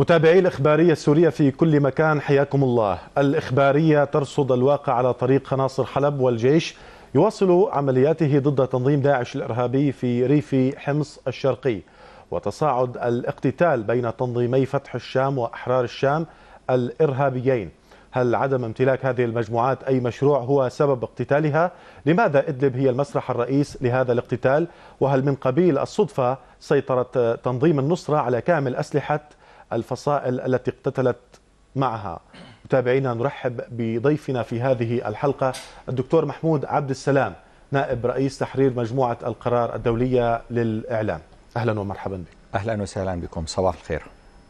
متابعي الإخبارية السورية في كل مكان، حياكم الله. الإخبارية ترصد الواقع على طريق خناصر حلب، والجيش يواصل عملياته ضد تنظيم داعش الإرهابي في ريف حمص الشرقي، وتصاعد الاقتتال بين تنظيمي فتح الشام وأحرار الشام الإرهابيين. هل عدم امتلاك هذه المجموعات أي مشروع هو سبب اقتتالها؟ لماذا إدلب هي المسرح الرئيس لهذا الاقتتال؟ وهل من قبيل الصدفة سيطرة تنظيم النصرة على كامل أسلحة الفصائل التي اقتتلت معها؟ متابعينا، نرحب بضيفنا في هذه الحلقة الدكتور محمود عبد السلام، نائب رئيس تحرير مجموعة القرار الدولية للإعلام. أهلا ومرحبا بك. أهلا وسهلا بكم، صباح الخير.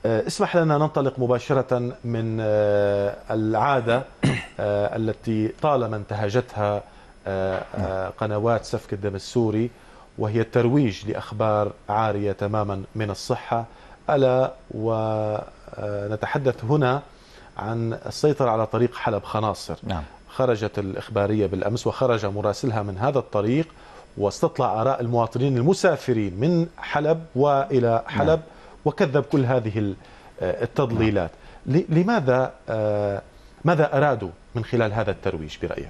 اسمح لنا ننطلق مباشرة من العادة التي طالما انتهجتها قنوات سفك الدم السوري، وهي الترويج لأخبار عارية تماما من الصحة. ألا ونتحدث هنا عن السيطرة على طريق حلب خناصر. نعم. خرجت الإخبارية بالأمس وخرج مراسلها من هذا الطريق واستطلع آراء المواطنين المسافرين من حلب وإلى حلب. نعم. وكذب كل هذه التضليلات. نعم. ماذا أرادوا من خلال هذا الترويج برأيك؟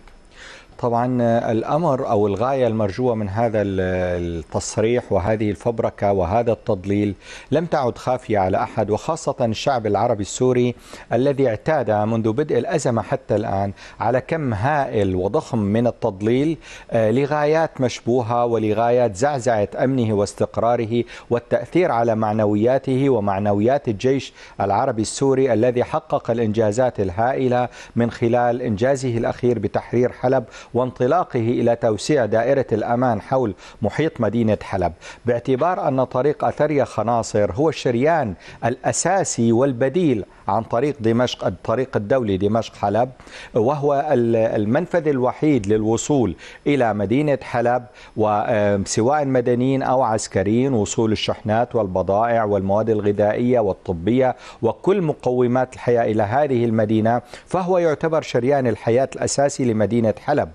طبعا الأمر أو الغاية المرجوة من هذا التصريح وهذه الفبركة وهذا التضليل لم تعد خافية على أحد، وخاصة الشعب العربي السوري الذي اعتاد منذ بدء الأزمة حتى الآن على كم هائل وضخم من التضليل لغايات مشبوهة ولغايات زعزعة أمنه واستقراره والتأثير على معنوياته ومعنويات الجيش العربي السوري الذي حقق الإنجازات الهائلة من خلال إنجازه الأخير بتحرير حلب وانطلاقه إلى توسيع دائرة الأمان حول محيط مدينة حلب، باعتبار أن طريق أثريا خناصر هو الشريان الأساسي والبديل عن طريق دمشق، الطريق الدولي دمشق حلب، وهو المنفذ الوحيد للوصول إلى مدينة حلب، وسواء مدنيين أو عسكريين، وصول الشحنات والبضائع والمواد الغذائية والطبية وكل مقومات الحياة إلى هذه المدينة، فهو يعتبر شريان الحياة الأساسي لمدينة حلب.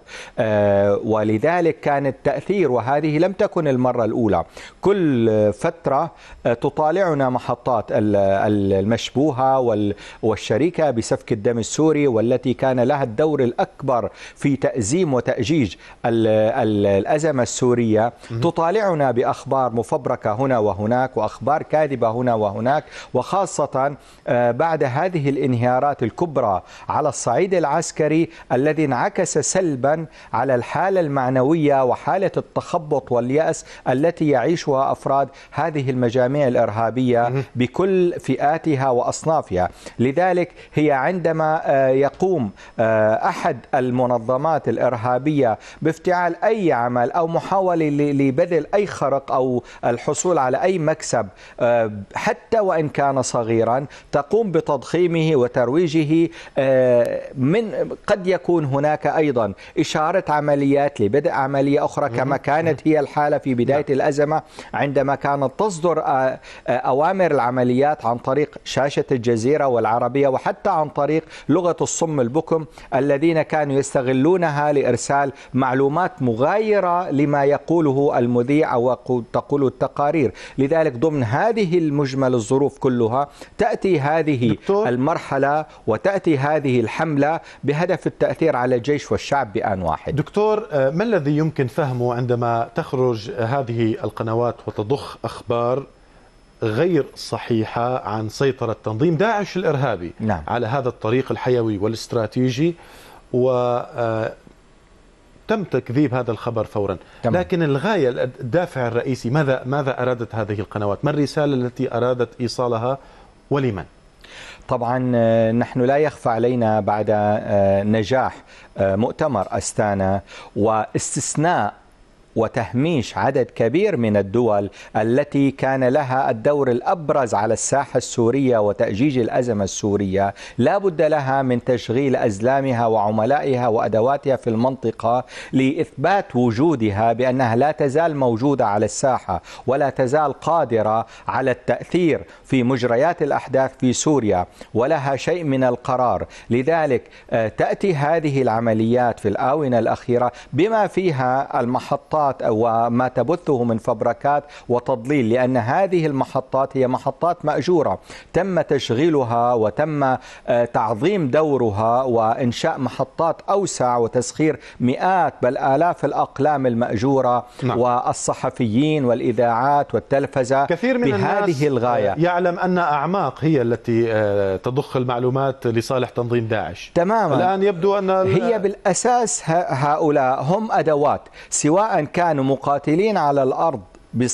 ولذلك كان التأثير، وهذه لم تكن المرة الأولى، كل فترة تطالعنا محطات المشبوهة والشركة بسفك الدم السوري، والتي كان لها الدور الأكبر في تأزيم وتأجيج الأزمة السورية، تطالعنا بأخبار مفبركة هنا وهناك وأخبار كاذبة هنا وهناك، وخاصة بعد هذه الانهيارات الكبرى على الصعيد العسكري الذي انعكس سلبا على الحالة المعنوية وحالة التخبط واليأس التي يعيشها أفراد هذه المجاميع الإرهابية بكل فئاتها وأصنافها. لذلك هي عندما يقوم أحد المنظمات الإرهابية بافتعال أي عمل أو محاولة لبذل أي خرق أو الحصول على أي مكسب حتى وإن كان صغيرا، تقوم بتضخيمه وترويجه. من قد يكون هناك أيضا إشارة عمليات لبدء عملية أخرى كما كانت هي الحالة في بداية الأزمة، عندما كانت تصدر أوامر العمليات عن طريق شاشة الجزيرة والعربية، وحتى عن طريق لغة الصم البكم الذين كانوا يستغلونها لإرسال معلومات مغايرة لما يقوله المذيع أو تقول التقارير. لذلك ضمن هذه المجمل الظروف كلها تأتي هذه المرحلة وتأتي هذه الحملة بهدف التأثير على الجيش والشعب بآن واحد. دكتور، ما الذي يمكن فهمه عندما تخرج هذه القنوات وتضخ أخبار غير صحيحة عن سيطرة تنظيم داعش الإرهابي؟ نعم. على هذا الطريق الحيوي والاستراتيجي، وتم تكذيب هذا الخبر فورا. تمام. لكن الغاية، الدافع الرئيسي، ماذا أرادت هذه القنوات؟ ما الرسالة التي أرادت إيصالها ولمن؟ طبعا نحن لا يخفى علينا بعد نجاح مؤتمر أستانا واستثناء وتهميش عدد كبير من الدول التي كان لها الدور الأبرز على الساحة السورية وتأجيج الأزمة السورية، لا بد لها من تشغيل أزلامها وعملائها وأدواتها في المنطقة لإثبات وجودها بأنها لا تزال موجودة على الساحة ولا تزال قادرة على التأثير في مجريات الأحداث في سوريا ولها شيء من القرار. لذلك تأتي هذه العمليات في الآونة الأخيرة بما فيها المحطات المحطات أو ما تبثه من فبركات وتضليل، لأن هذه المحطات هي محطات مأجورة تم تشغيلها وتم تعظيم دورها وإنشاء محطات أوسع وتسخير مئات بل آلاف الأقلام المأجورة. نعم. والصحفيين والإذاعات والتلفزة كثير من بهذه الغاية. يعلم أن أعماق هي التي تضخ المعلومات لصالح تنظيم داعش. تماما. الآن يبدو أن هي بالأساس هؤلاء هم أدوات، سواء كانوا مقاتلين على الأرض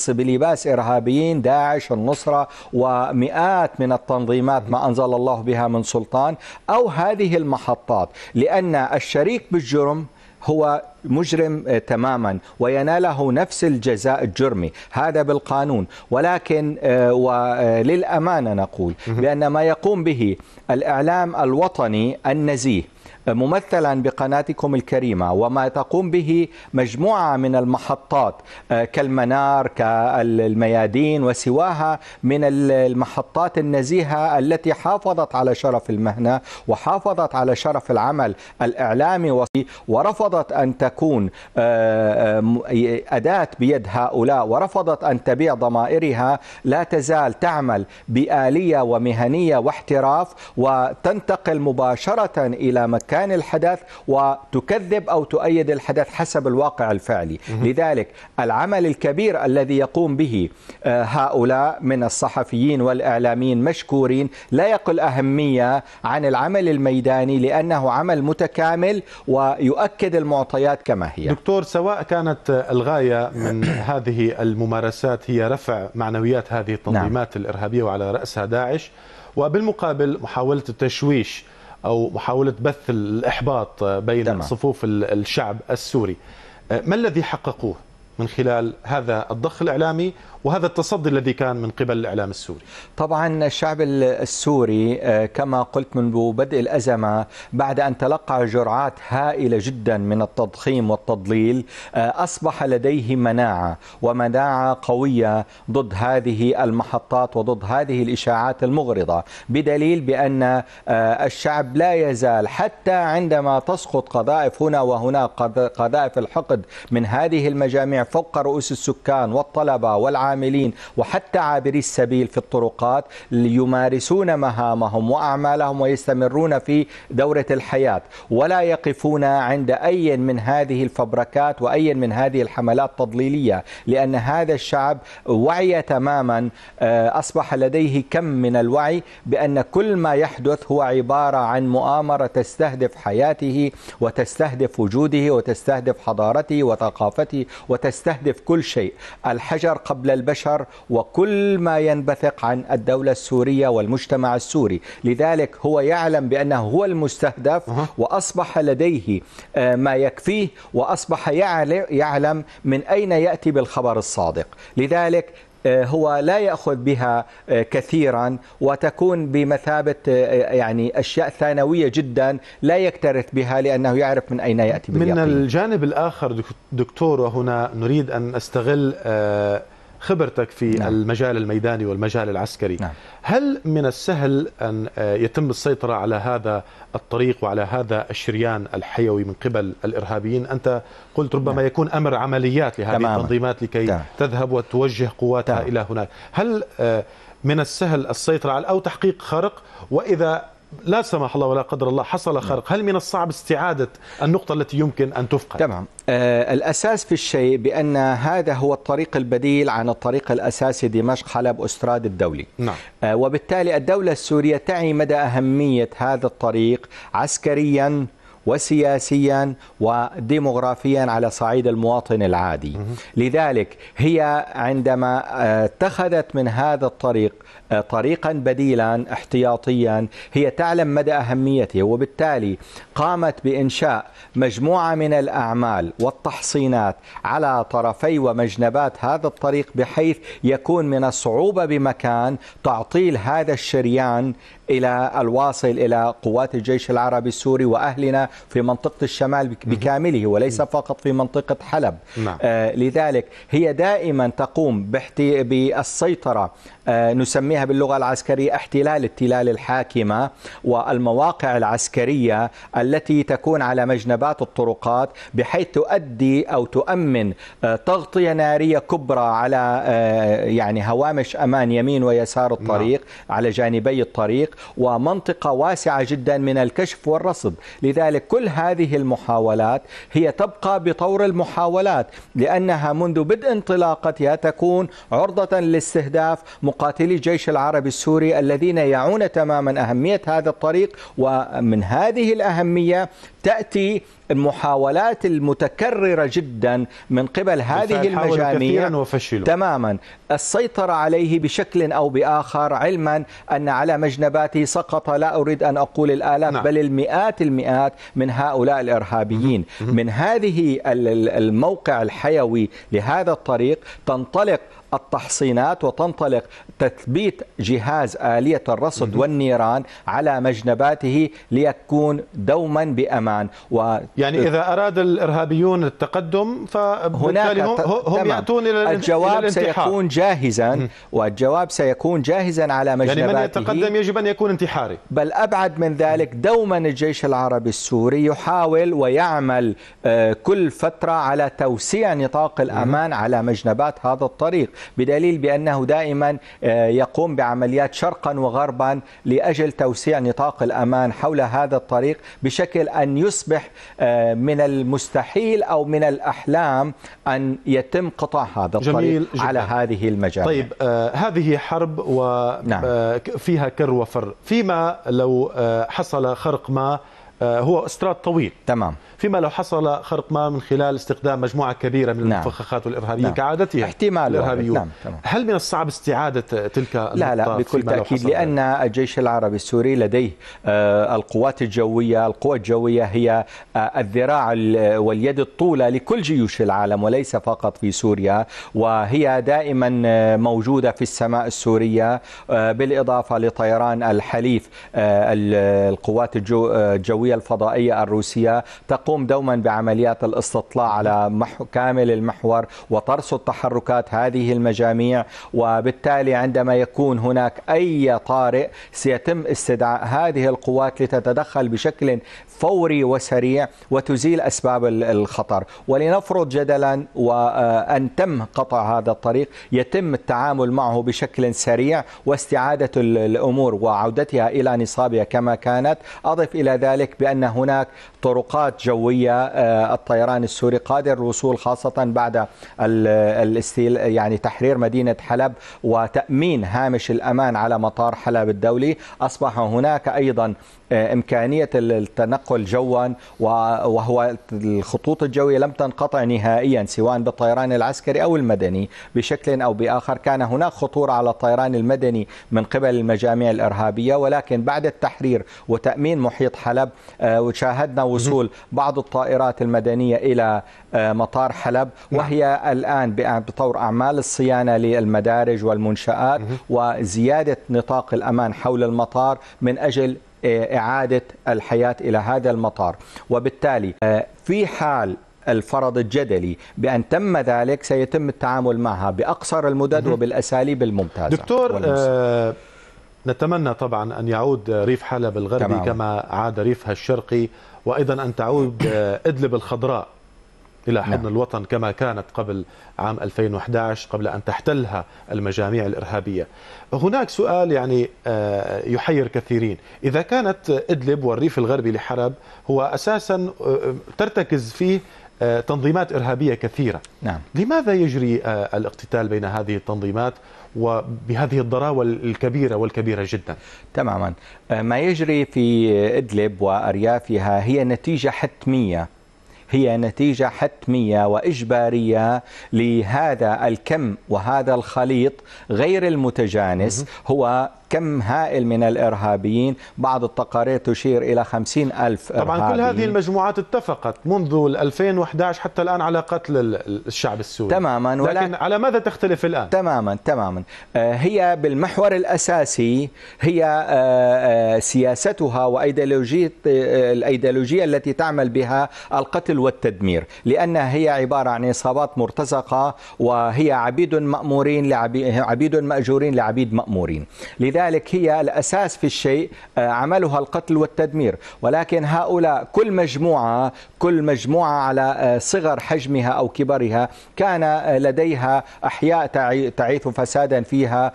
بلباس إرهابيين داعش النصرة ومئات من التنظيمات ما أنزل الله بها من سلطان، أو هذه المحطات، لأن الشريك بالجرم هو مجرم تماما ويناله نفس الجزاء الجرمي، هذا بالقانون. ولكن وللأمانة نقول بأن ما يقوم به الإعلام الوطني النزيه ممثلا بقناتكم الكريمة وما تقوم به مجموعة من المحطات كالمنار كالميادين وسواها من المحطات النزيهة التي حافظت على شرف المهنة وحافظت على شرف العمل الإعلامي ورفضت أن تكون أداة بيد هؤلاء ورفضت أن تبيع ضمائرها، لا تزال تعمل بآلية ومهنية واحتراف وتنتقل مباشرة إلى مكان الحدث وتكذب أو تؤيد الحدث حسب الواقع الفعلي. لذلك العمل الكبير الذي يقوم به هؤلاء من الصحفيين والإعلاميين مشكورين لا يقل أهمية عن العمل الميداني، لأنه عمل متكامل ويؤكد المعطيات كما هي. دكتور، سواء كانت الغاية من هذه الممارسات هي رفع معنويات هذه التنظيمات الإرهابية وعلى رأسها داعش، وبالمقابل محاولة التشويش أو محاولة بث الإحباط بين صفوف الشعب السوري، ما الذي حققوه من خلال هذا الضخ الإعلامي وهذا التصدي الذي كان من قبل الإعلام السوري؟ طبعا الشعب السوري كما قلت منذ بدء الأزمة بعد أن تلقى جرعات هائلة جدا من التضخيم والتضليل أصبح لديه مناعة، ومناعة قوية ضد هذه المحطات وضد هذه الإشاعات المغرضة، بدليل بأن الشعب لا يزال حتى عندما تسقط قذائف هنا وهناك قذائف الحقد من هذه المجاميع فوق رؤوس السكان والطلبة والعاملين وحتى عابري السبيل في الطرقات يمارسون مهامهم وأعمالهم ويستمرون في دورة الحياة ولا يقفون عند أي من هذه الفبركات وأي من هذه الحملات التضليلية، لأن هذا الشعب وعي تماما، أصبح لديه كم من الوعي بأن كل ما يحدث هو عبارة عن مؤامرة تستهدف حياته وتستهدف وجوده وتستهدف حضارته وثقافته وتستهدف كل شيء، الحجر قبل البشر وكل ما ينبثق عن الدولة السورية والمجتمع السوري. لذلك هو يعلم بأنه هو المستهدف وأصبح لديه ما يكفيه وأصبح يعلم من أين يأتي بالخبر الصادق، لذلك هو لا يأخذ بها كثيرا وتكون بمثابة يعني أشياء ثانوية جدا لا يكترث بها لأنه يعرف من أين يأتي باليقين. من الجانب الآخر دكتور، وهنا نريد أن أستغل خبرتك في المجال الميداني والمجال العسكري، هل من السهل أن يتم السيطرة على هذا الطريق وعلى هذا الشريان الحيوي من قبل الإرهابيين؟ أنت قلت ربما يكون أمر عمليات لهذه التنظيمات لكي تذهب وتوجه قواتها إلى هناك، هل من السهل السيطرة على أو تحقيق خرق؟ وإذا لا سمح الله ولا قدر الله حصل خرق، هل من الصعب استعادة النقطة التي يمكن أن تفقد؟ تمام. الأساس في الشيء بأن هذا هو الطريق البديل عن الطريق الأساسي دمشق حلب أستراد الدولي. نعم. وبالتالي الدولة السورية تعي مدى أهمية هذا الطريق عسكريا وسياسيا وديمغرافيا على صعيد المواطن العادي. لذلك هي عندما اتخذت من هذا الطريق طريقا بديلا احتياطيا هي تعلم مدى أهميته، وبالتالي قامت بإنشاء مجموعة من الأعمال والتحصينات على طرفي ومجنبات هذا الطريق بحيث يكون من الصعوبة بمكان تعطيل هذا الشريان إلى الواصل إلى قوات الجيش العربي السوري وأهلنا في منطقة الشمال بكامله وليس فقط في منطقة حلب. لذلك هي دائما تقوم بالسيطرة، نسميها باللغة العسكرية احتلال التلال الحاكمة، والمواقع العسكرية التي تكون على مجنبات الطرقات بحيث تؤدي أو تؤمن تغطية نارية كبرى على يعني هوامش أمان يمين ويسار الطريق على جانبي الطريق، ومنطقة واسعة جدا من الكشف والرصد. لذلك كل هذه المحاولات هي تبقى بطور المحاولات، لأنها منذ بدء انطلاقتها تكون عرضة لاستهداف مقاتلي الجيش العربي السوري الذين يعون تماما أهمية هذا الطريق. ومن هذه الأهمية تأتي المحاولات المتكررة جدا من قبل هذه المجاميع تماما السيطرة عليه بشكل أو بآخر، علما أن على مجنباته سقط لا أريد أن أقول الآلاف بل المئات المئات من هؤلاء الإرهابيين. من هذه الموقع الحيوي لهذا الطريق تنطلق التحصينات وتنطلق تثبيت جهاز آلية الرصد والنيران على مجنباته ليكون دوما بأمان. يعني إذا أراد الإرهابيون التقدم فهناك هم يأتون إلى الانتحار. الجواب سيكون جاهزا والجواب سيكون جاهزا على مجنباته، يعني من يتقدم يجب أن يكون انتحاري. بل أبعد من ذلك، دوما الجيش العربي السوري يحاول ويعمل كل فترة على توسيع نطاق الأمان على مجنبات هذا الطريق، بدليل بأنه دائما يقوم بعمليات شرقا وغربا لأجل توسيع نطاق الأمان حول هذا الطريق بشكل أن يصبح من المستحيل أو من الأحلام أن يتم قطع هذا الطريق على هذه المجال. طيب هذه حرب وفيها كر وفر، فيما لو حصل خرق ما هو استراد طويل تمام، فيما لو حصل خرق ما من خلال استخدام مجموعة كبيرة من المفخخات والإرهابيين كعادتها احتمال، هل من الصعب استعادة تلك النقطة؟ لا بكل تأكيد، لأن الجيش العربي السوري لديه القوات الجوية. القوة الجوية هي الذراع واليد الطولة لكل جيوش العالم وليس فقط في سوريا، وهي دائما موجودة في السماء السورية، بالإضافة لطيران الحليف. القوات الجوية الفضائية الروسية تقوم دوما بعمليات الاستطلاع على كامل المحور وترصد تحركات هذه المجاميع، وبالتالي عندما يكون هناك أي طارئ سيتم استدعاء هذه القوات لتتدخل بشكل فوري وسريع وتزيل أسباب الخطر. ولنفرض جدلا وأن تم قطع هذا الطريق، يتم التعامل معه بشكل سريع واستعادة الأمور وعودتها إلى نصابها كما كانت. أضف إلى ذلك بأن هناك طرقات جوية الطيران السوري قادر الوصول، خاصة بعد يعني تحرير مدينة حلب وتأمين هامش الأمان على مطار حلب الدولي. أصبح هناك أيضا إمكانية التنقل جوا، وهو الخطوط الجوية لم تنقطع نهائيا سواء بالطيران العسكري أو المدني بشكل أو بآخر. كان هناك خطورة على الطيران المدني من قبل المجاميع الإرهابية، ولكن بعد التحرير وتأمين محيط حلب وشاهدنا وصول بعض الطائرات المدنية إلى مطار حلب، وهي الآن بطور أعمال الصيانة للمدارج والمنشآت وزيادة نطاق الأمان حول المطار من أجل إعادة الحياة إلى هذا المطار. وبالتالي في حال الفرض الجدلي بأن تم ذلك سيتم التعامل معها بأقصر المدد وبالأساليب الممتازة. دكتور نتمنى طبعا أن يعود ريف حلب الغربي كما عاد ريفها الشرقي، وأيضا أن تعود إدلب الخضراء إلى حضن الوطن كما كانت قبل عام 2011 قبل أن تحتلها المجاميع الإرهابية. هناك سؤال يعني يحير كثيرين، إذا كانت إدلب والريف الغربي لحلب هو أساسا ترتكز فيه تنظيمات إرهابية كثيرة، لماذا يجري الاقتتال بين هذه التنظيمات وبهذه الضراوة الكبيرة والكبيرة جدا؟ تماما، ما يجري في إدلب وأريافها هي نتيجة حتمية، هي نتيجة حتمية وإجبارية لهذا الكم وهذا الخليط غير المتجانس. هو كم هائل من الإرهابيين، بعض التقارير تشير إلى 50,000 إرهابي. طبعا كل هذه المجموعات اتفقت منذ 2011 حتى الآن على قتل الشعب السوري تماما، لكن على ماذا تختلف الآن؟ تماما هي بالمحور الأساسي هي سياستها وأيديولوجية التي تعمل بها القتل والتدمير، لأنها هي عبارة عن عصابات مرتزقة، وهي عبيد مأمورين عبيد مأجورين لعبيد مأمورين، لذلك هي الأساس في الشيء عملها القتل والتدمير. ولكن هؤلاء كل مجموعة على صغر حجمها أو كبرها كان لديها أحياء تعيث فسادا فيها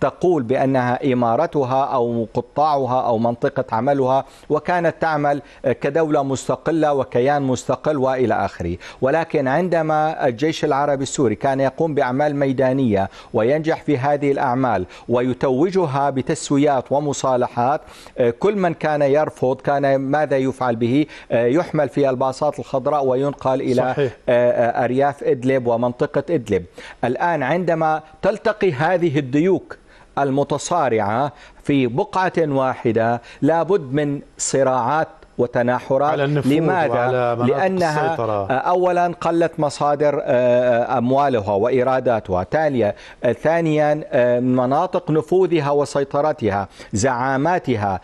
تقول بأنها إمارتها أو قطاعها أو منطقة عملها، وكانت تعمل كدولة مستقلة وكيان مستقل وإلى آخره. ولكن عندما الجيش العربي السوري كان يقوم بأعمال ميدانية وينجح في هذه الأعمال ويتوجها بتسويات ومصالحات، كل من كان يرفض كان ماذا يفعل به؟ يحمل في الباصات الخضراء وينقل إلى صحيح. أرياف إدلب ومنطقة إدلب. الآن عندما تلتقي هذه الديوك المتصارعة في بقعة واحدة لابد من صراعات وتناحرات. لماذا؟ لأنها السيطرة. أولا قلت مصادر أموالها وإيراداتها، ثانيا مناطق نفوذها وسيطرتها، زعاماتها،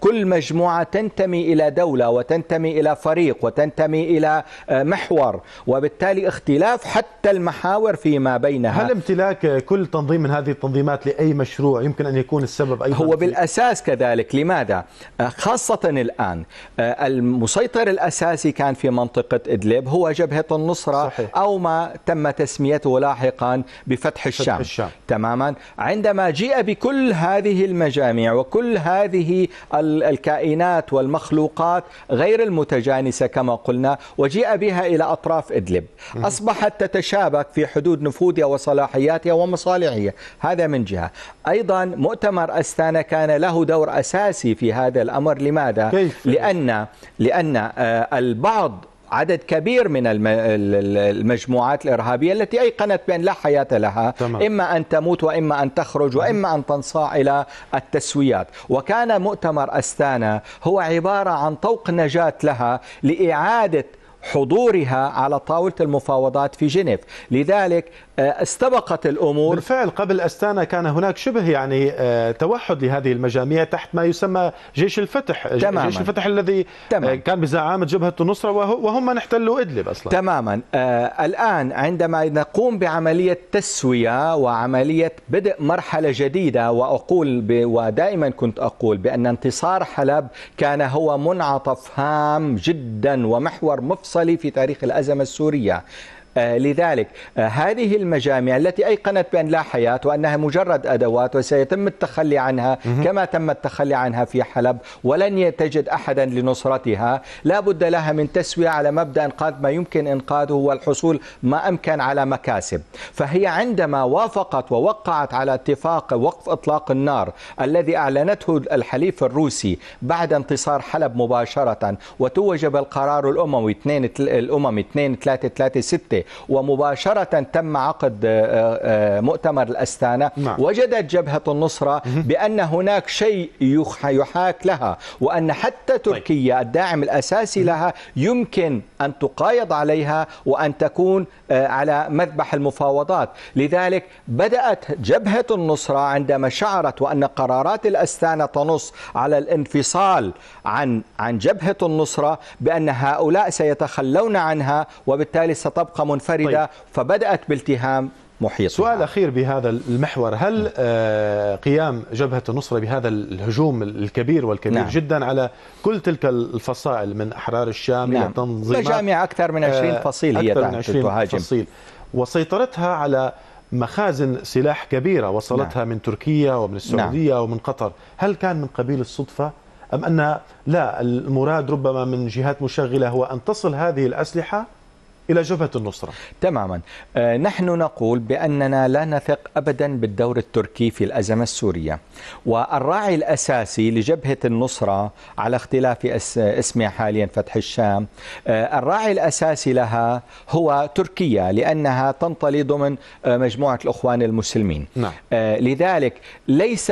كل مجموعة تنتمي إلى دولة وتنتمي إلى فريق وتنتمي إلى محور، وبالتالي اختلاف حتى المحاور فيما بينها. هل امتلاك كل تنظيم من هذه التنظيمات لأي مشروع يمكن أن يكون السبب أيضا؟ هو بالأساس كذلك. لماذا؟ خاصة الآن المسيطر الأساسي كان في منطقة إدلب هو جبهة النصرة صحيح. أو ما تم تسميته لاحقا بفتح الشام. تماما. عندما جيء بكل هذه المجاميع وكل هذه الكائنات والمخلوقات غير المتجانسة كما قلنا، وجيء بها إلى أطراف إدلب، أصبحت تتشابك في حدود نفوذها وصلاحياتها ومصالحها. هذا من جهة. أيضا مؤتمر أستانا كان له دور أساسي في هذا الأمر. لماذا؟ لأن البعض عدد كبير من المجموعات الإرهابية التي أيقنت بأن لا حياة لها تمام. إما أن تموت وإما أن تخرج وإما أن تنصاع إلى التسويات، وكان مؤتمر أستانا هو عبارة عن طوق نجاة لها لإعادة حضورها على طاولة المفاوضات في جنيف. لذلك استبقت الأمور. بالفعل قبل أستانا كان هناك شبه يعني توحد لهذه المجاميع تحت ما يسمى جيش الفتح. تماماً. جيش الفتح الذي تمام. كان بزعامة جبهة النصرة وهم من احتلوا إدلب أصلا. تماما. الآن عندما نقوم بعملية تسوية وعملية بدء مرحلة جديدة، ودائما كنت أقول بأن انتصار حلب كان هو منعطف هام جدا ومحور مفصلي في تاريخ الأزمة السورية. لذلك هذه المجاميع التي أيقنت بأن لا حياة وأنها مجرد أدوات وسيتم التخلي عنها كما تم التخلي عنها في حلب، ولن تجد أحدا لنصرتها، لا بد لها من تسوية على مبدأ إنقاذ ما يمكن إنقاذه والحصول ما أمكن على مكاسب. فهي عندما وافقت ووقعت على اتفاق وقف إطلاق النار الذي أعلنته الحليف الروسي بعد انتصار حلب مباشرة، وتوج بالقرار الأممي 2336، ومباشرة تم عقد مؤتمر الأستانا. وجدت جبهة النصرة بأن هناك شيء يحاك لها، وأن حتى تركيا الداعم الأساسي لها يمكن أن تقايض عليها وأن تكون على مذبح المفاوضات. لذلك بدأت جبهة النصرة عندما شعرت وأن قرارات الأستانا تنص على الانفصال عن جبهة النصرة بأن هؤلاء سيتخلون عنها وبالتالي ستبقى منفردة. فبدأت بالتهام محيطها. سؤال أخير بهذا المحور، هل قيام جبهة النصرة بهذا الهجوم الكبير والكبير نعم. جدا على كل تلك الفصائل من أحرار الشام نعم. إلى تنظيمات مجاميع أكثر من 20 فصيل هي تهاجم وسيطرتها على مخازن سلاح كبيرة وصلتها نعم. من تركيا ومن السعودية نعم. ومن قطر، هل كان من قبيل الصدفة أم أن لا المراد ربما من جهات مشغلة هو أن تصل هذه الأسلحة إلى جبهة النصرة. تماما، نحن نقول بأننا لا نثق أبدا بالدور التركي في الأزمة السورية، والراعي الأساسي لجبهة النصرة على اختلاف اسمها حاليا فتح الشام، الراعي الأساسي لها هو تركيا لأنها تنطلي ضمن مجموعة الإخوان المسلمين. نعم. لذلك ليس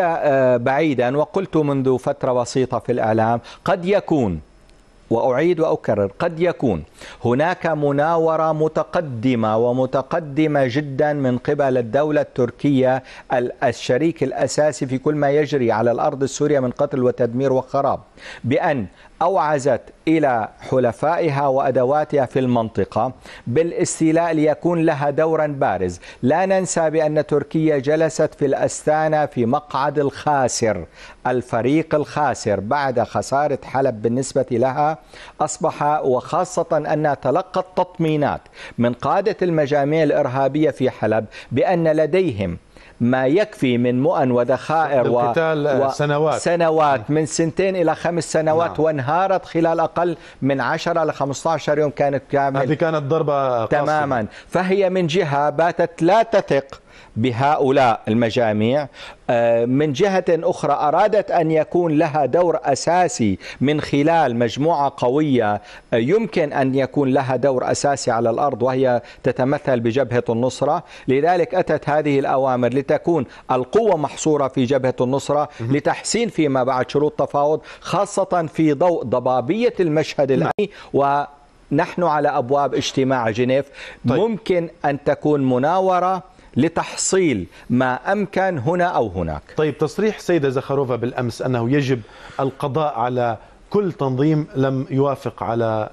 بعيدا، وقلت منذ فترة بسيطة في الإعلام، قد يكون، وأعيد وأكرر، قد يكون هناك مناورة متقدمة ومتقدمة جدا من قبل الدولة التركية الشريك الأساسي في كل ما يجري على الأرض السورية من قتل وتدمير وخراب، بأن أوعزت إلى حلفائها وأدواتها في المنطقة بالاستيلاء ليكون لها دورا بارز. لا ننسى بأن تركيا جلست في الأستانا في مقعد الخاسر، الفريق الخاسر، بعد خسارة حلب بالنسبة لها أصبح، وخاصة أنها تلقت تطمينات من قادة المجاميع الإرهابية في حلب بأن لديهم ما يكفي من مؤن وذخائر سنوات من 2 إلى 5 سنوات. نعم. وانهارت خلال أقل من 10 إلى 15 يوم كانت كامل. هذه كانت ضربة تماما قاسية. فهي من جهة باتت لا تثق بهؤلاء المجاميع، من جهة أخرى أرادت أن يكون لها دور أساسي من خلال مجموعة قوية يمكن أن يكون لها دور أساسي على الأرض وهي تتمثل بجبهة النصرة. لذلك أتت هذه الأوامر لتكون القوة محصورة في جبهة النصرة لتحسين فيما بعد شروط تفاوض، خاصة في ضوء ضبابية المشهد الأمني، ونحن على أبواب اجتماع جنيف. طيب. ممكن أن تكون مناورة لتحصيل ما أمكن هنا أو هناك. طيب، تصريح السيدة زخاروفا بالأمس أنه يجب القضاء على كل تنظيم لم يوافق على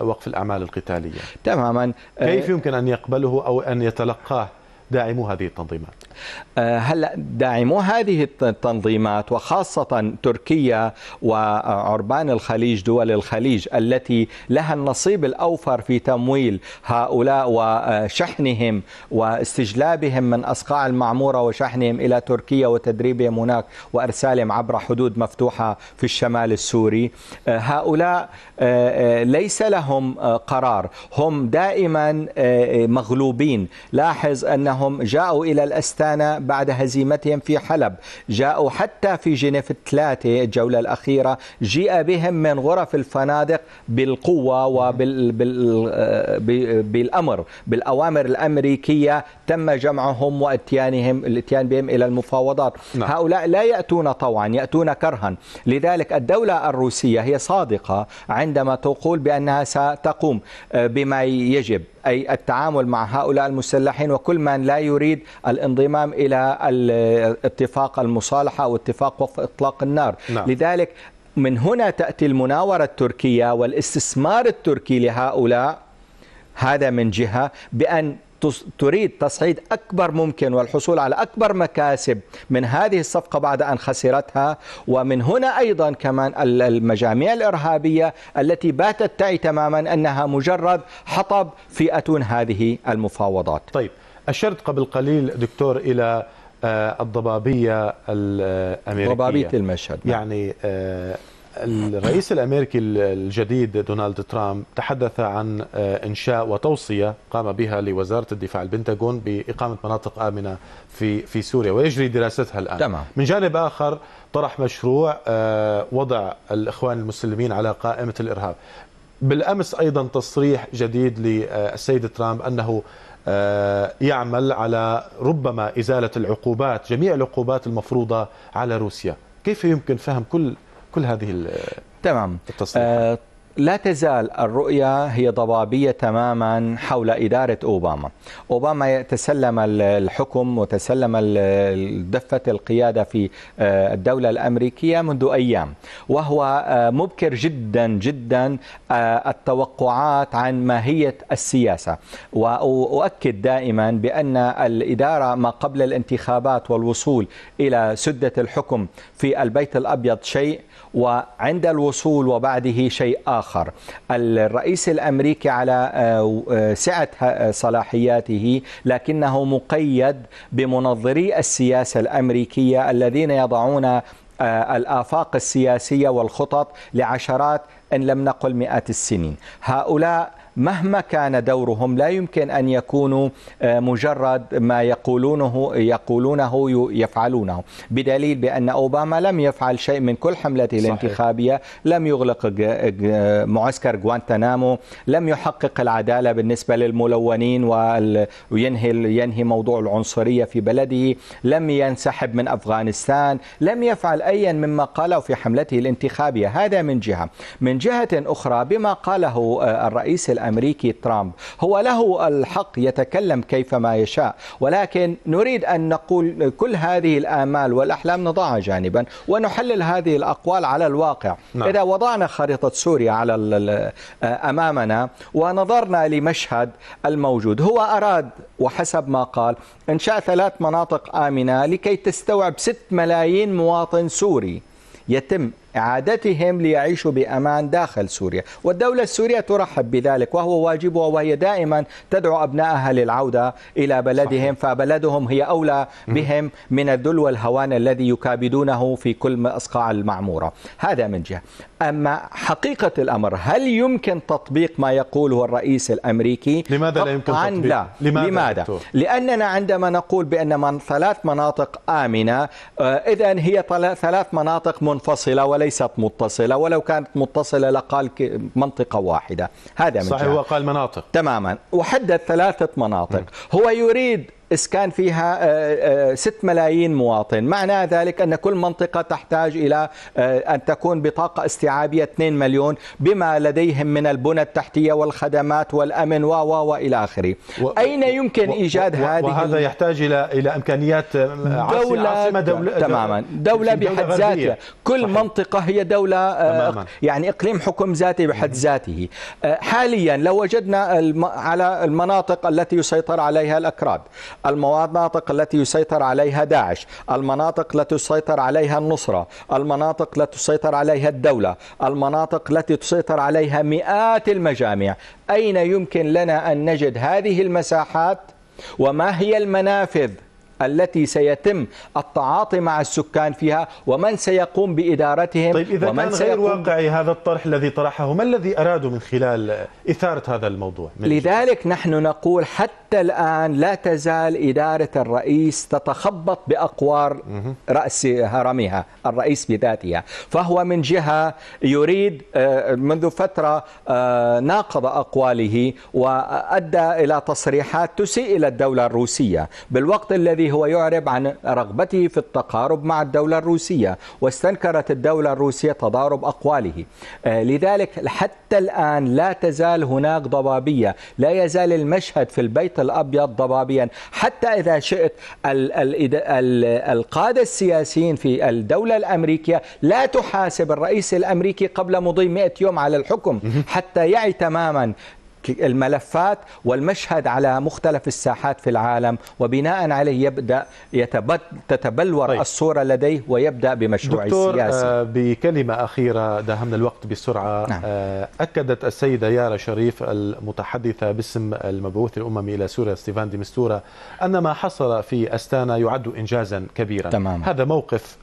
وقف الأعمال القتالية. تماما. كيف يمكن أن يقبله أو أن يتلقاه داعمو هذه التنظيمات؟ هلا داعمو هذه التنظيمات وخاصة تركيا وعربان الخليج، دول الخليج التي لها النصيب الأوفر في تمويل هؤلاء وشحنهم واستجلابهم من أصقاع المعمورة وشحنهم إلى تركيا وتدريبهم هناك وأرسالهم عبر حدود مفتوحة في الشمال السوري، هؤلاء ليس لهم قرار، هم دائما مغلوبين. لاحظ أنهم جاءوا إلى الأستانا بعد هزيمتهم في حلب، جاءوا حتى في جنيف 3 الجولة الأخيرة، جيء بهم من غرف الفنادق بالقوة وبالأمر بالأوامر الأمريكية، تم جمعهم والاتيان بهم إلى المفاوضات. نعم. هؤلاء لا يأتون طوعا، يأتون كرها. لذلك الدولة الروسية هي صادقة عندما تقول بأنها ستقوم بما يجب، أي التعامل مع هؤلاء المسلحين وكل من لا يريد الانضمام إلى اتفاق المصالحة أو اتفاق وقف إطلاق النار. نعم. لذلك من هنا تأتي المناورة التركية والاستثمار التركي لهؤلاء، هذا من جهة، بأن تريد تصعيد أكبر ممكن والحصول على أكبر مكاسب من هذه الصفقة بعد أن خسرتها. ومن هنا أيضا كمان المجاميع الإرهابية التي باتت تعي تماما أنها مجرد حطب في أتون هذه المفاوضات. طيب، أشرت قبل قليل دكتور إلى الضبابية الأمريكية، ضبابية المشهد. يعني الرئيس الأمريكي الجديد دونالد ترامب تحدث عن إنشاء وتوصية قام بها لوزارة الدفاع البنتاغون بإقامة مناطق آمنة في سوريا ويجري دراستها الآن. تمام. من جانب آخر طرح مشروع وضع الإخوان المسلمين على قائمة الإرهاب. بالأمس أيضا تصريح جديد للسيد ترامب أنه يعمل على ربما إزالة العقوبات، جميع العقوبات المفروضة على روسيا. كيف يمكن فهم كل هذه؟ تمام. لا تزال الرؤية هي ضبابية تماما حول إدارة أوباما تسلم الحكم وتسلم دفة القيادة في الدولة الأمريكية منذ أيام، وهو مبكر جدا جدا التوقعات عن ماهية السياسة. وأؤكد دائما بأن الإدارة ما قبل الانتخابات والوصول إلى سدة الحكم في البيت الأبيض شيء، وعند الوصول وبعده شيء آخر. الرئيس الأمريكي على سعة صلاحياته، لكنه مقيد بمنظري السياسة الأمريكية الذين يضعون الآفاق السياسية والخطط لعشرات إن لم نقل مئات السنين. هؤلاء مهما كان دورهم لا يمكن أن يكونوا مجرد ما يقولونه يفعلونه، بدليل بأن أوباما لم يفعل شيء من كل حملته الانتخابية، لم يغلق معسكر غوانتنامو، لم يحقق العدالة بالنسبة للملونين وينهي موضوع العنصرية في بلده، لم ينسحب من أفغانستان، لم يفعل أيا مما قاله في حملته الانتخابية. هذا من جهة. من جهة أخرى بما قاله الرئيس الأمريكي ترامب، هو له الحق يتكلم كيفما يشاء، ولكن نريد أن نقول كل هذه الآمال والأحلام نضعها جانبا ونحلل هذه الأقوال على الواقع. إذا وضعنا خريطة سوريا على أمامنا ونظرنا لمشهد الموجود، هو أراد وحسب ما قال إنشاء 3 مناطق آمنة لكي تستوعب 6 ملايين مواطن سوري يتم إعادتهم ليعيشوا بأمان داخل سوريا، والدولة السورية ترحب بذلك وهو واجبها، وهي دائما تدعو أبنائها للعودة إلى بلدهم، فبلدهم هي أولى بهم من الذل والهوان الذي يكابدونه في كل أصقاع المعمورة. هذا من جهة. أما حقيقة الأمر، هل يمكن تطبيق ما يقوله الرئيس الأمريكي؟ لماذا لا يمكن تطبيق؟ لا. لماذا؟ لأننا عندما نقول بأن من 3 مناطق آمنة، إذن هي 3 مناطق منفصلة وليست متصلة، ولو كانت متصلة لقال منطقة واحدة. هذا من صحيح، هو قال مناطق تماما وحدد 3 مناطق. هو يريد إسكان فيها 6 ملايين مواطن، معنى ذلك أن كل منطقة تحتاج إلى أن تكون بطاقة استيعابية 2 مليون بما لديهم من البنى التحتية والخدمات والأمن وإلى آخره. أين يمكن إيجاد هذه؟ وهذا يحتاج إلى إمكانيات عاصمة دولة تماما، دولة بحد ذاتها. كل منطقة هي دولة يعني إقليم حكم ذاتي بحد ذاته. حاليا لو وجدنا على المناطق التي يسيطر عليها الأكراد، المناطق التي يسيطر عليها داعش، المناطق التي تسيطر عليها النصرة، المناطق التي تسيطر عليها الدولة، المناطق التي تسيطر عليها مئات المجاميع، أين يمكن لنا أن نجد هذه المساحات؟ وما هي المنافذ التي سيتم التعاطي مع السكان فيها؟ ومن سيقوم بإدارتهم؟ طيب، إذا ومن كان غير واقعي هذا الطرح الذي طرحه، ما الذي أرادوا من خلال إثارة هذا الموضوع؟ لذلك نحن نقول حتى الآن لا تزال إدارة الرئيس تتخبط بأقوار رأس هرمها، الرئيس بذاتها. فهو من جهة يريد، منذ فترة ناقض أقواله وأدى إلى تصريحات تسيء إلى الدولة الروسية، بالوقت الذي هو يعرب عن رغبته في التقارب مع الدولة الروسية، واستنكرت الدولة الروسية تضارب أقواله. لذلك حتى الآن لا تزال هناك ضبابية، لا يزال المشهد في البيت الأبيض ضبابيا. حتى إذا شئت القادة السياسيين في الدولة الأمريكية لا تحاسب الرئيس الأمريكي قبل مضي 100 يوم على الحكم حتى يعي تماما الملفات والمشهد على مختلف الساحات في العالم، وبناء عليه يبدأ تتبلور الصورة لديه ويبدأ بمشروع السياسي. بكلمة أخيرة، داهمنا الوقت بسرعة. نعم. أكدت السيدة يارا شريف المتحدثة باسم المبعوث الأممي إلى سوريا ستيفان دي مستورا أن ما حصل في أستانا يعد إنجازا كبيرا. تمام. هذا موقف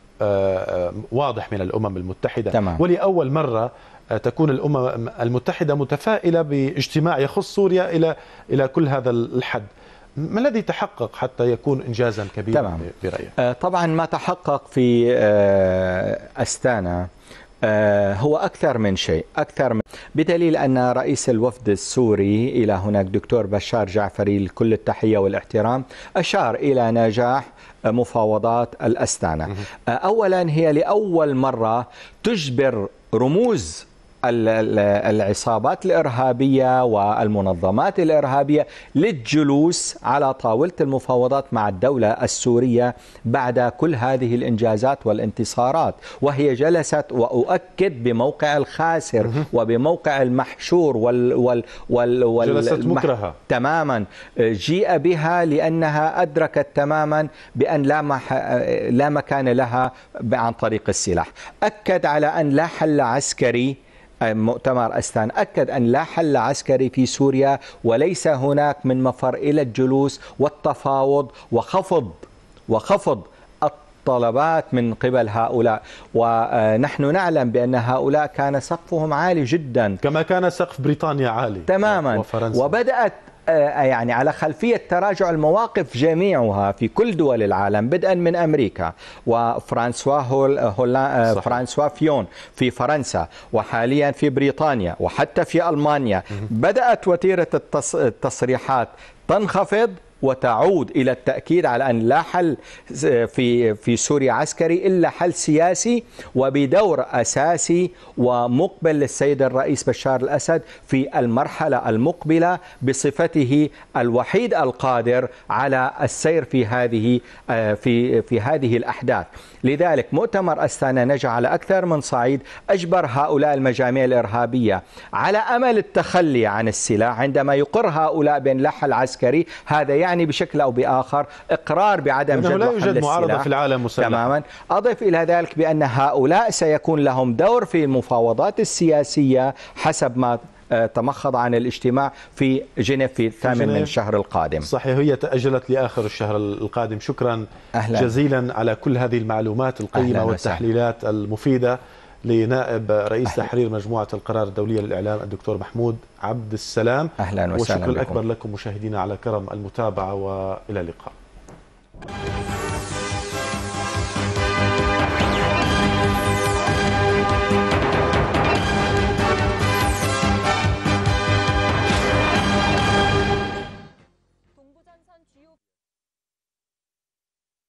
واضح من الأمم المتحدة. تمام. ولأول مرة تكون الأمم المتحدة متفائلة باجتماع يخص سوريا إلى كل هذا الحد. ما الذي تحقق حتى يكون إنجازا كبيرا برأيك؟ طبعا ما تحقق في أستانا هو أكثر من شيء، بدليل أن رئيس الوفد السوري إلى هناك دكتور بشار جعفري، لكل التحية والاحترام، أشار إلى نجاح مفاوضات الأستانا. أولا هي لأول مرة تجبر رموز العصابات الإرهابية والمنظمات الإرهابية للجلوس على طاولة المفاوضات مع الدولة السورية بعد كل هذه الإنجازات والانتصارات، وهي جلست. وأؤكد بموقع الخاسر وبموقع المحشور جلست مكرهة تماما، جيء بها لأنها أدركت تماما بأن لا مكان لها عن طريق السلاح. أكد على أن لا حل عسكري، مؤتمر أستان أكد أن لا حل عسكري في سوريا، وليس هناك من مفر إلى الجلوس والتفاوض وخفض طلبات من قبل هؤلاء، ونحن نعلم بأن هؤلاء كان سقفهم عالي جدا كما كان سقف بريطانيا عالي تماما وفرنسا. وبدأت يعني على خلفية تراجع المواقف جميعها في كل دول العالم، بدءا من أمريكا وفرانسوا فرانسوا فيون في فرنسا، وحاليا في بريطانيا، وحتى في ألمانيا بدأت وتيرة التصريحات تنخفض وتعود إلى التأكيد على أن لا حل في سوريا عسكري إلا حل سياسي، وبدور أساسي ومقبل للسيد الرئيس بشار الأسد في المرحلة المقبلة بصفته الوحيد القادر على السير في هذه الأحداث. لذلك مؤتمر أستانا نجا على أكثر من صعيد، أجبر هؤلاء المجاميع الإرهابية على أمل التخلي عن السلاح. عندما يقر هؤلاء بأن لا حل عسكري، هذا يعني بشكل أو بآخر إقرار بعدم جدوى حل السلاح. لا يوجد معارضة في العالم مسلحة. تماما. أضف إلى ذلك بأن هؤلاء سيكون لهم دور في المفاوضات السياسية حسب ما تمخض عن الاجتماع في جنيف في 8 من الشهر القادم. صحيح، هي تأجلت لآخر الشهر القادم. شكرا جزيلا على كل هذه المعلومات القيمة والتحليلات المفيدة لنائب رئيس تحرير مجموعة القرار الدولية للإعلام الدكتور محمود عبد السلام. أهلا وسهلا بكم. والشكر الأكبر لكم مشاهدينا على كرم المتابعة، وإلى اللقاء.